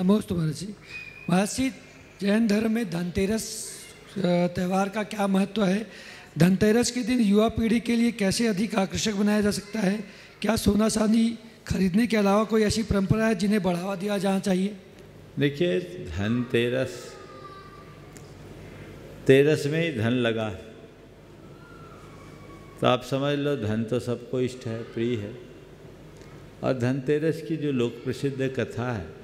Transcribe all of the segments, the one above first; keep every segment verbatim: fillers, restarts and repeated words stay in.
नमोस्तु महर्षि। महर्षि, जैन धर्म में धनतेरस त्यौहार का क्या महत्व है? धनतेरस के दिन युवा पीढ़ी के लिए कैसे अधिक आकर्षक बनाया जा सकता है? क्या सोना चांदी खरीदने के अलावा कोई ऐसी परंपरा है जिन्हें बढ़ावा दिया जाना चाहिए? देखिए, धनतेरस, तेरस में ही धन लगा, तो आप समझ लो धन तो सबको इष्ट है, प्रिय है। और धनतेरस की जो लोक प्रसिद्ध कथा है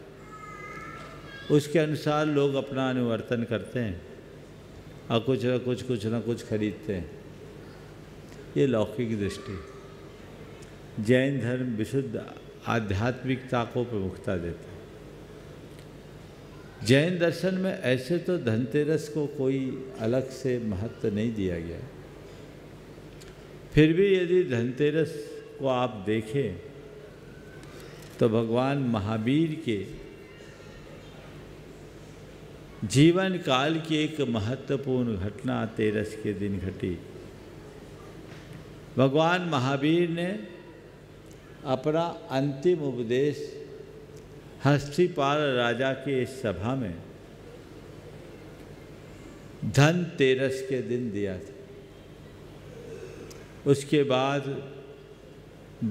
उसके अनुसार लोग अपना अनुवर्तन करते हैं और कुछ ना कुछ कुछ ना कुछ खरीदते हैं। ये लौकिक दृष्टि। जैन धर्म विशुद्ध आध्यात्मिकता को प्रमुखता देता है। जैन दर्शन में ऐसे तो धनतेरस को कोई अलग से महत्व नहीं दिया गया। फिर भी यदि धनतेरस को आप देखें तो भगवान महावीर के जीवन काल की एक महत्वपूर्ण घटना तेरस के दिन घटी। भगवान महावीर ने अपना अंतिम उपदेश हस्तीपाल राजा के इस सभा में धनतेरस के दिन दिया था। उसके बाद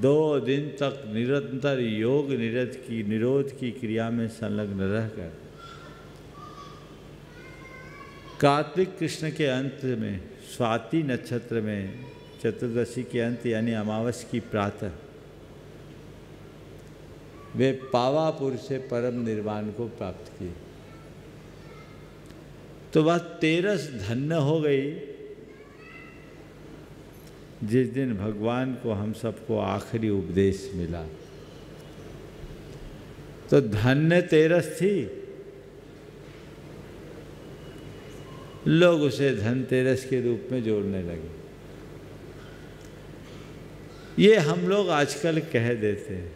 दो दिन तक निरंतर योग निरत की निरोध की क्रिया में संलग्न रहकर कार्तिक कृष्ण के अंत में, स्वाति नक्षत्र में, चतुर्दशी के अंत यानी अमावस की प्रातः वे पावापुर से परम निर्वाण को प्राप्त किए। तो वह तेरस धन्य हो गई जिस दिन भगवान को हम सबको आखिरी उपदेश मिला। तो धन्य तेरस थी, लोग उसे धनतेरस के रूप में जोड़ने लगे। ये हम लोग आजकल कह देते हैं,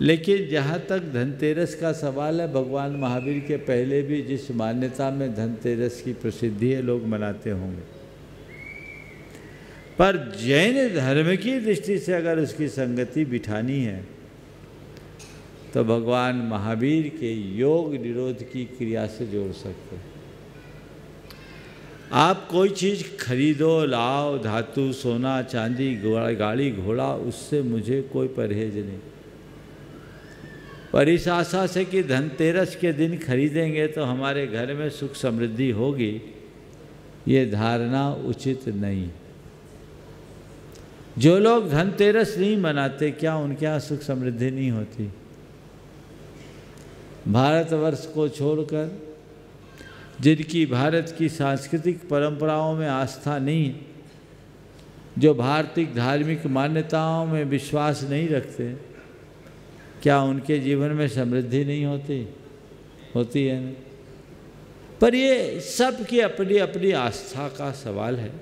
लेकिन जहाँ तक धनतेरस का सवाल है, भगवान महावीर के पहले भी जिस मान्यता में धनतेरस की प्रसिद्धि है लोग मनाते होंगे, पर जैन धर्म की दृष्टि से अगर उसकी संगति बिठानी है तो भगवान महावीर के योग निरोध की क्रिया से जोड़ सकते। आप कोई चीज़ खरीदो, लाओ, धातु, सोना, चांदी, गाड़ी, घोड़ा, उससे मुझे कोई परहेज नहीं, पर इस आशा से कि धनतेरस के दिन खरीदेंगे तो हमारे घर में सुख समृद्धि होगी, ये धारणा उचित नहीं। जो लोग धनतेरस नहीं मनाते, क्या उनके यहाँ सुख समृद्धि नहीं होती? भारतवर्ष को छोड़कर जिनकी भारत की सांस्कृतिक परंपराओं में आस्था नहीं, जो भारतीय धार्मिक मान्यताओं में विश्वास नहीं रखते, क्या उनके जीवन में समृद्धि नहीं होती? होती है ना। पर ये सब की अपनी अपनी आस्था का सवाल है।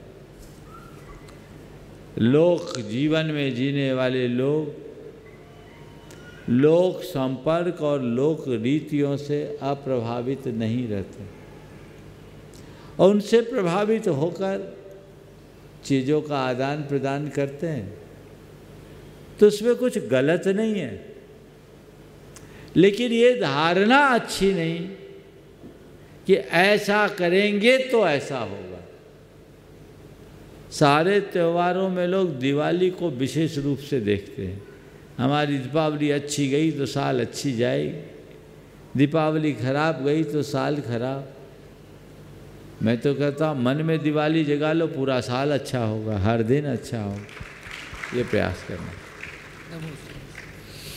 लोक जीवन में जीने वाले लोग लोक संपर्क और लोक रीतियों से अप्रभावित नहीं रहते और उनसे प्रभावित होकर चीज़ों का आदान प्रदान करते हैं, तो उसमें कुछ गलत नहीं है। लेकिन ये धारणा अच्छी नहीं कि ऐसा करेंगे तो ऐसा होगा। सारे त्योहारों में लोग दिवाली को विशेष रूप से देखते हैं। हमारी दीपावली अच्छी गई तो साल अच्छी जाएगी, दीपावली खराब गई तो साल खराब। मैं तो कहता हूँ मन में दिवाली जगा लो, पूरा साल अच्छा होगा, हर दिन अच्छा होगा। ये प्रयास करना।